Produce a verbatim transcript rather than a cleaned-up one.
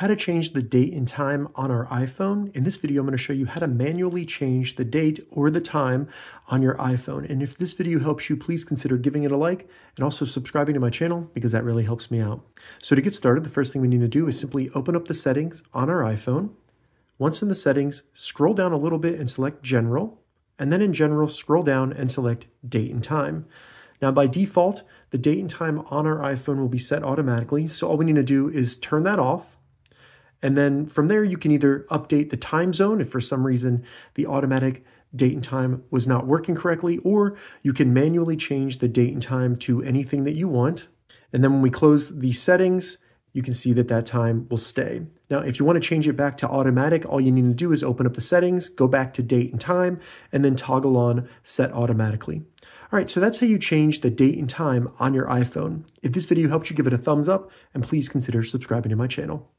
how to change the date and time on our iPhone. In this video, I'm going to show you how to manually change the date or the time on your iPhone. And if this video helps you, please consider giving it a like and also subscribing to my channel because that really helps me out. So to get started, the first thing we need to do is simply open up the settings on our iPhone. Once in the settings, scroll down a little bit and select General. And then in General, scroll down and select Date and Time. Now by default, the date and time on our iPhone will be set automatically. So all we need to do is turn that off. And then from there, you can either update the time zone if for some reason the automatic date and time was not working correctly, or you can manually change the date and time to anything that you want. And then when we close the settings, you can see that that time will stay. Now, if you want to change it back to automatic, all you need to do is open up the settings, go back to date and time, and then toggle on set automatically. All right, so that's how you change the date and time on your iPhone. If this video helped you, give it a thumbs up, and please consider subscribing to my channel.